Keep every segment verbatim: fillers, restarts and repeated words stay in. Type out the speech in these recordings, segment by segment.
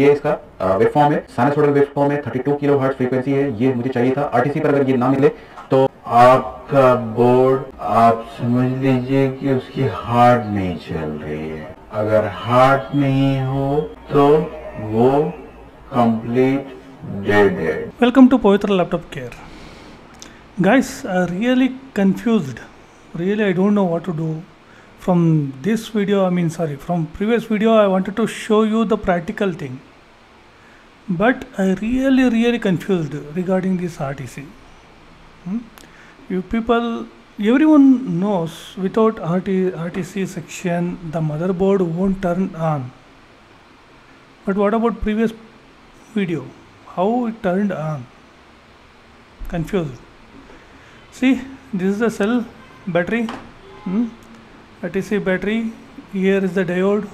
ये इसका wave form है, साइनसोइडल वेव फॉर्म है, thirty two kilo hertz frequency है। ये मुझे चाहिए था। आरटीसी पर अगर ये ना मिले तो आपका बोर्ड आप समझ लीजिए कि उसकी हार्ड नहीं चल रही है। अगर हार्ड नहीं हो तो वो कंप्लीट डेड है। Welcome to Pavitra laptop care. Guys, I'm really confused. Really, I don't know what to do. From this video, I mean, sorry, from previous video, I wanted to show you the practical thing. But I really, really confused regarding this R T C. Hmm? You people, everyone knows without R T C section, the motherboard won't turn on. But what about previous video? How it turned on? Confused. See, this is the cell battery, hmm? R T C battery. Here is the diode.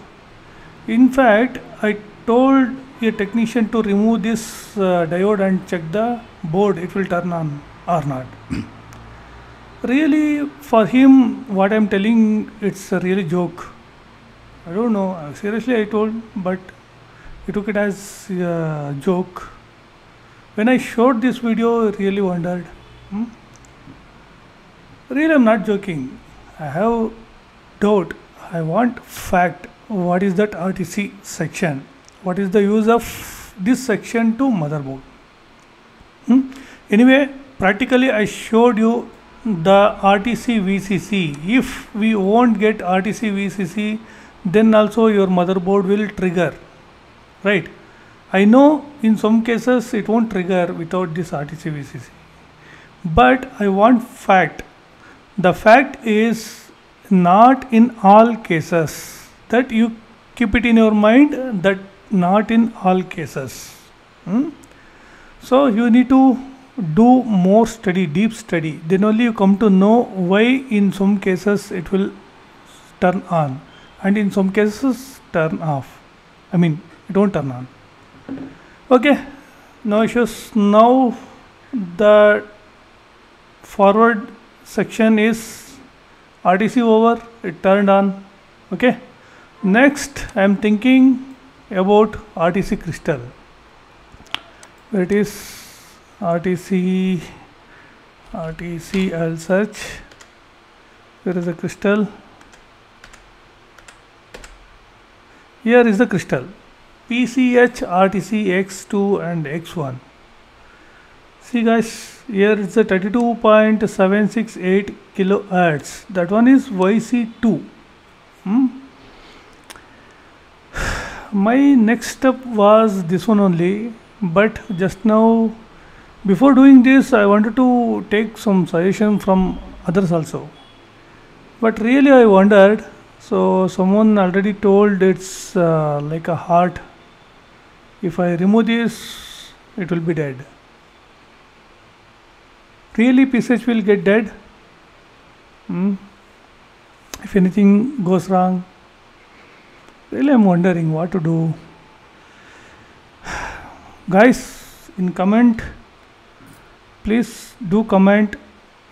In fact, I told a technician to remove this uh, diode and check the board, it will turn on or not. Really, for him, what I am telling, it's a really joke. I don't know, seriously I told, but he took it as a joke. When I showed this video, I really wondered. Hmm? Really, I'm not joking. I have doubt. I want fact. What is that R T C section? What is the use of this section to motherboard? Hmm? Anyway, practically I showed you the R T C V C C. If we won't get R T C V C C, then also your motherboard will trigger. Right? I know in some cases it won't trigger without this R T C V C C. But I want fact. The fact is not in all cases, that you keep it in your mind, that not in all cases. Hmm? So you need to do more study, deep study, then only you come to know why in some cases it will turn on and in some cases turn off. I mean, it won't turn on. Okay, no issues. Now the forward section is R T C over, it turned on. Okay, next I am thinking about R T C crystal. Where it is R T C R T C, I'll search. There is a crystal. Here is the crystal P C H R T C X two and X one. See guys, here is the thirty-two point seven six eight kilohertz. That one is Y C two. Hmm? My next step was this one only, but just now, before doing this, I wanted to take some suggestion from others also. But really, I wondered. So someone already told it's uh, like a heart. If I remove this, it will be dead. Really, P C H will get dead. Hmm? If anything goes wrong, really I'm wondering what to do. Guys, in comment, please do comment.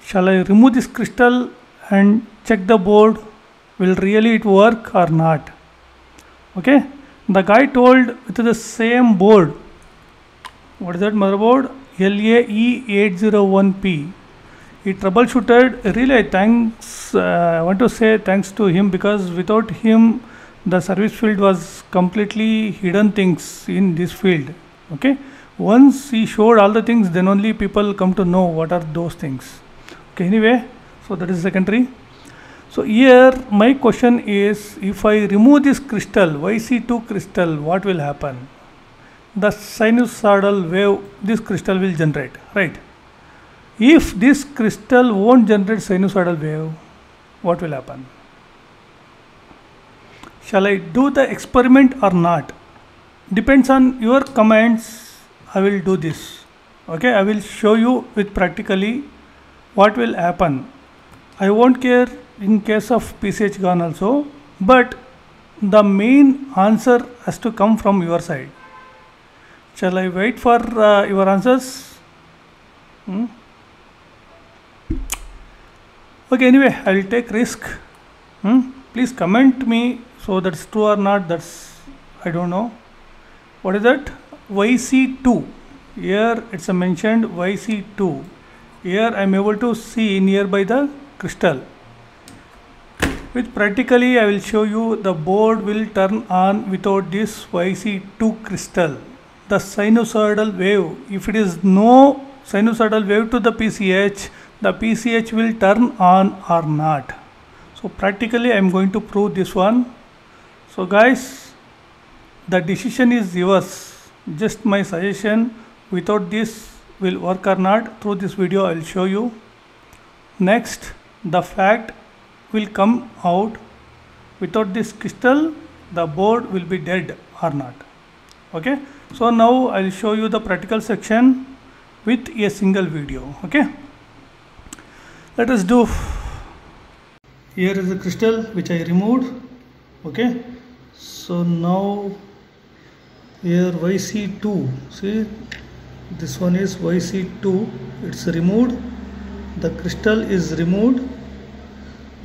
Shall I remove this crystal and check the board? Will really it work or not? Okay. The guy told with the same board. What is that motherboard? L A E eight oh one P. He troubleshooted. Really, thanks. Uh, I want to say thanks to him, because without him, the service field was completely hidden things in this field. Okay. Once he showed all the things, then only people come to know what are those things. Okay. Anyway, so that is secondary. So here my question is, if I remove this crystal, Y C two crystal, what will happen? The sinusoidal wave this crystal will generate, right? If this crystal won't generate sinusoidal wave, what will happen? Shall I do the experiment or not? Depends on your comments. I will do this. Okay, I will show you with practically what will happen. I won't care in case of P C H gone also, but the main answer has to come from your side. Shall I wait for uh, your answers? Hmm? Okay, anyway, I will take risk. Hmm? Please comment me, so that's true or not, that's, I don't know. What is that? Y C two. Here it's a mentioned Y C two. Here I am able to see nearby the crystal. With practically, I will show you the board will turn on without this Y C two crystal. The sinusoidal wave, if it is no sinusoidal wave to the P C H, the P C H will turn on or not. So practically I am going to prove this one. So guys, the decision is yours. Just my suggestion, without this will work or not. Through this video I will show you. Next, the fact will come out. Without this crystal, the board will be dead or not. Okay, so now I will show you the practical section with a single video. Okay, let us do. Here is the crystal which I removed. Okay, so now here Y C two, see, this one is Y C two, it's removed, the crystal is removed.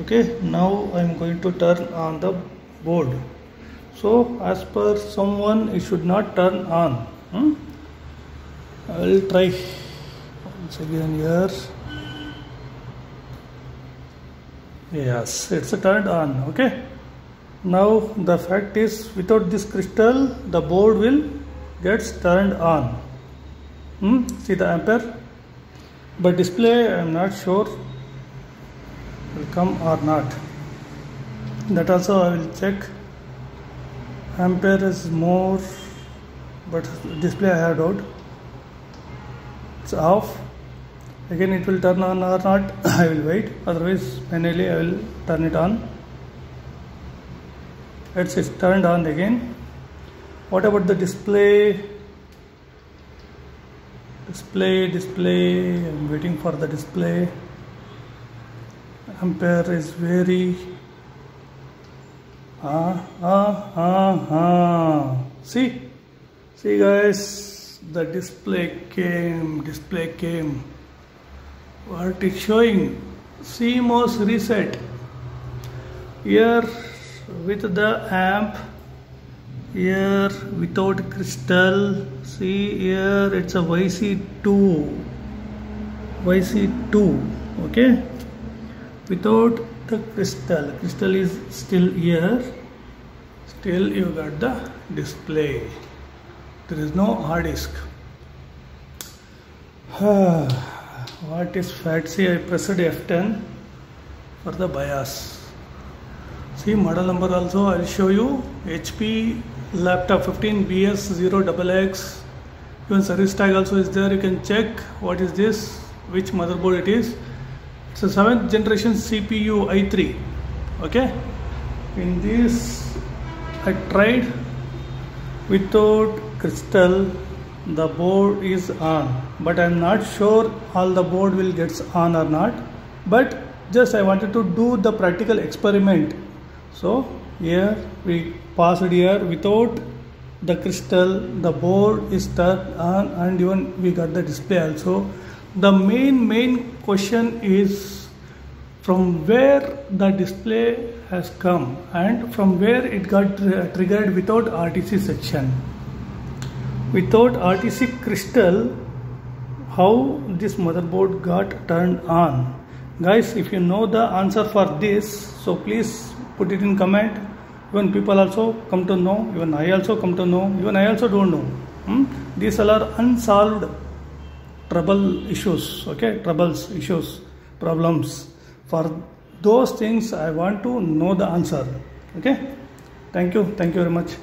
Okay, now I am going to turn on the board. So as per someone, it should not turn on. hmm? I will try once again here. Yes, it's turned on. Okay, now the fact is, without this crystal the board will gets turned on. hmm? See the ampere, but display I am not sure will come or not. That also I will check. Ampere is more, but display I have doubt. It's off. Again it will turn on or not. I will wait, otherwise manually I will turn it on. It's, it's turned on again. What about the display? Display, display, I am waiting for the display. Ampere is very ah, ah, ah, ah. See, see guys, the display came, display came. What is showing? C MOS reset. Here with the amp, here without crystal. See, here it's a Y C two, Y C two, okay. Without the crystal, crystal is still here, still you got the display. There is no hard disk. What is fancy? I pressed F ten for the BIOS. See, model number also I will show you. H P laptop fifteen B S zero X X. Even service tag also is there. You can check what is this, which motherboard it is. So seventh generation C P U i three. Okay, in this I tried without crystal, the board is on, but I am not sure all the board will gets on or not, but just I wanted to do the practical experiment. So here we passed here without the crystal, the board is turned on, and even we got the display also. The main main question is from where the display has come and from where it got tr triggered without R T C section. Without R T C crystal, how this motherboard got turned on. Guys, if you know the answer for this, so please put it in comment. Even people also come to know, even I also come to know, even I also don't know. Hmm? These all are unsolved trouble issues. Okay, troubles, issues, problems. For those things I want to know the answer. Okay, thank you, thank you very much.